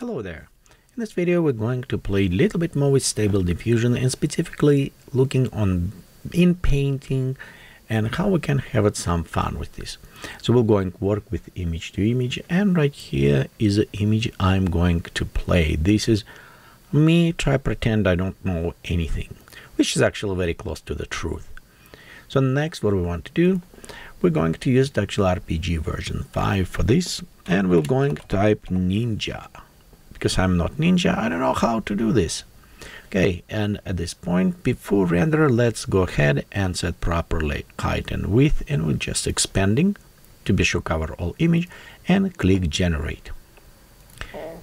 Hello there! In this video we're going to play a little bit more with Stable Diffusion and specifically looking on in painting and how we can have some fun with this. So we're going to work with image to image, and right here is the image I'm going to play. This is me try pretend I don't know anything, which is actually very close to the truth. So next what we want to do, we're going to use the actual RPG version 5 for this, and we're going to type ninja. Because I'm not ninja, I don't know how to do this. Okay, and at this point, before render, let's go ahead and set properly height and width, and we're just expanding to be sure cover all image, and click generate.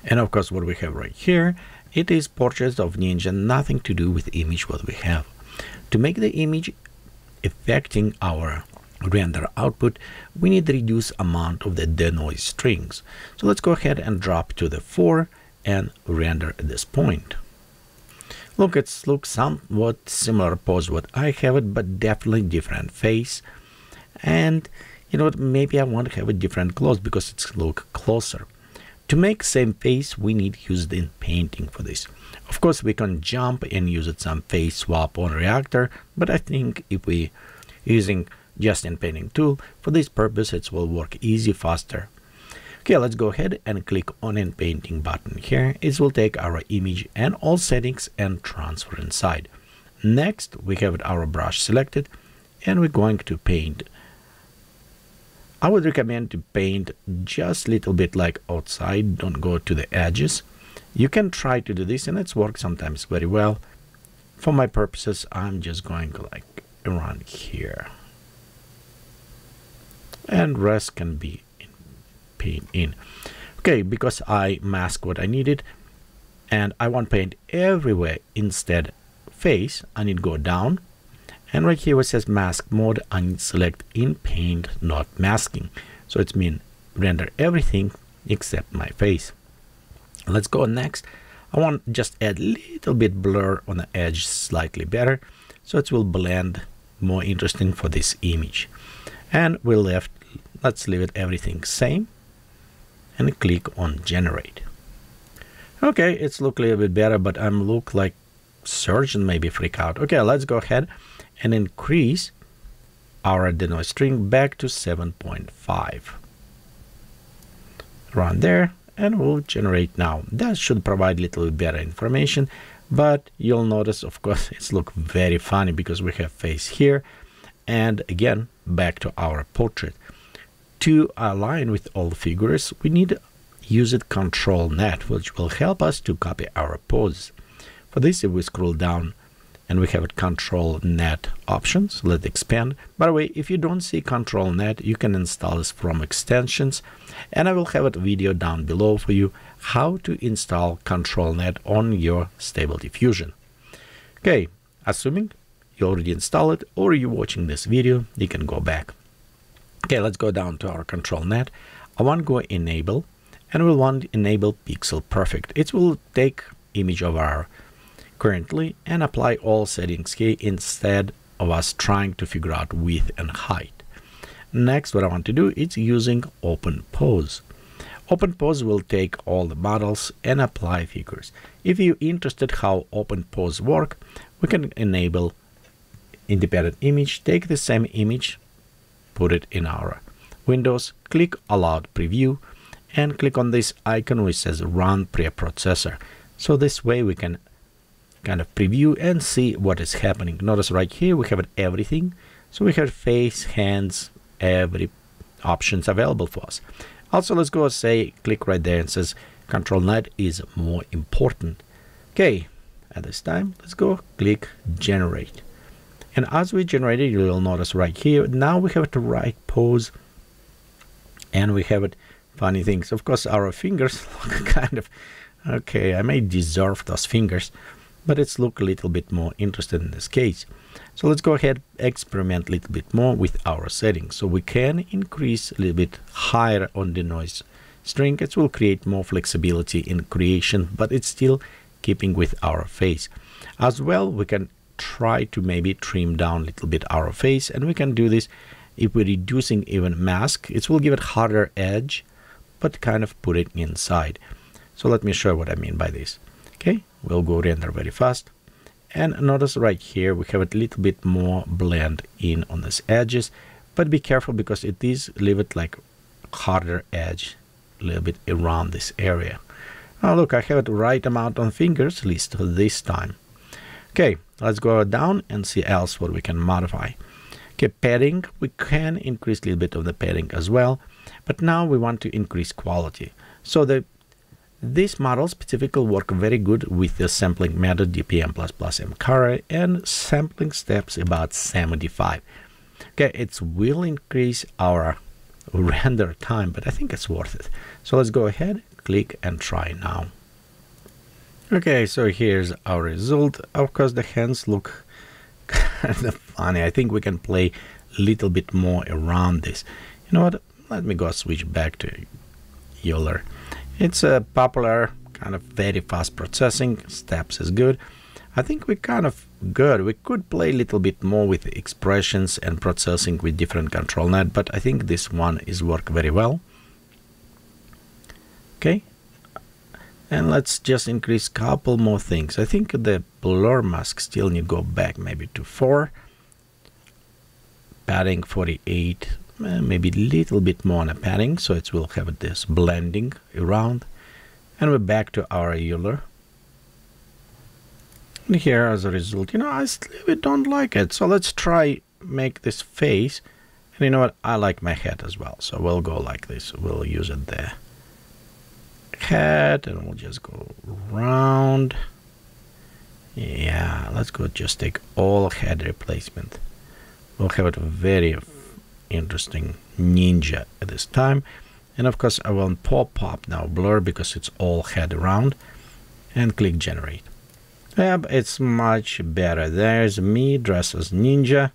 And of course what we have right here, it is portraits of ninja, nothing to do with image what we have. To make the image affecting our render output, we need to reduce amount of the denoise strings. So let's go ahead and drop to the 4 and render at this point. Look, it looks somewhat similar pose what I have it, but definitely different face. And you know what, maybe I want to have a different clothes because it's look closer. To make same face, we need used in painting for this. Of course, we can jump and use it some face swap on reactor, but I think if we using just in painting tool for this purpose, it will work easy, faster. Okay, let's go ahead and click on in painting button here. It will take our image and all settings and transfer inside. Next, we have our brush selected, and we're going to paint. I would recommend to paint just a little bit like outside, don't go to the edges. You can try to do this, and it's worked sometimes very well. For my purposes, I'm just going like around here. And rest can be paint in. Okay, because I mask what I needed and I want paint everywhere instead face, I need to go down, and right here it says mask mode, I need to select in paint not masking. So it's mean render everything except my face. Let's go next. I want just add little bit blur on the edge slightly better, so it will blend more interesting for this image. And we left, let's leave it everything same and click on generate. Okay, it's look a little bit better, but I'm look like surgeon maybe freak out. Okay, let's go ahead and increase our denoise string back to 7.5 around there, and we'll generate now. That should provide a little bit better information, but you'll notice of course it's look very funny because we have face here. And again, back to our portrait. To align with all figures, we need to use it ControlNet, which will help us to copy our pose. For this, if we scroll down and we have it ControlNet options, let's expand. By the way, if you don't see ControlNet, you can install this from extensions, and I will have a video down below for you how to install ControlNet on your Stable Diffusion. Okay, assuming you already installed it or you're watching this video, you can go back. Okay, let's go down to our ControlNet. I want to go enable, and we'll want to enable pixel perfect. It will take image of our currently and apply all settings here instead of us trying to figure out width and height. Next, what I want to do is using OpenPose. OpenPose will take all the models and apply figures. If you're interested how OpenPose work, we can enable independent image, take the same image, put it in our windows, click allowed preview, and click on this icon which says run preprocessor. So this way we can kind of preview and see what is happening. Notice right here we have everything, so we have face, hands, every options available for us. Also, let's go say click right there and says ControlNet is more important. Okay, at this time let's go click generate. And as we generate it, you'll notice right here, now we have the right pose, and we have it funny things. Of course, our fingers look kind of, okay, I may deserve those fingers, but it's look a little bit more interesting in this case. So let's go ahead, experiment a little bit more with our settings. So we can increase a little bit higher on the noise string. It will create more flexibility in creation, but it's still keeping with our face. As well, we can try to maybe trim down a little bit our face, and we can do this if we're reducing even mask. It will give it harder edge, but kind of put it inside. So let me show what I mean by this. Okay, we'll go render very fast. And notice right here we have a little bit more blend in on these edges, but be careful because it is a little bit like harder edge, a little bit around this area. Now look, I have it right amount on fingers, at least this time. Okay, let's go down and see else what we can modify. Okay, padding, we can increase a little bit of the padding as well, but now we want to increase quality. So this model specifically work very good with the sampling method DPM++ Karras and sampling steps about 75. Okay, it will increase our render time, but I think it's worth it. So let's go ahead, click and try now. Okay, so here's our result. Of course, the hands look kind of funny. I think we can play a little bit more around this. You know what? Let me go switch back to Euler. It's a popular kind of very fast processing. Steps is good. I think we're kind of good. We could play a little bit more with expressions and processing with different ControlNet, but I think this one is work very well. Okay. And let's just increase a couple more things. I think the blur mask still need to go back maybe to 4. Padding 48. Maybe a little bit more on a padding, so it will have this blending around. And we're back to our Euler. And here as a result, you know, I really don't like it. So let's try make this face. And you know what? I like my head as well. So we'll go like this. We'll use it there. Head, and we'll just go round. Yeah, let's go just take all head replacement. We'll have it very interesting ninja at this time. And of course I want pop now blur because it's all head around, and click generate. Yep, it's much better. There's me dressed as ninja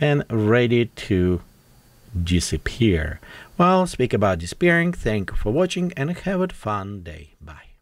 and ready to disappear. Well, speak about disappearing. Thank you for watching and have a fun day. Bye.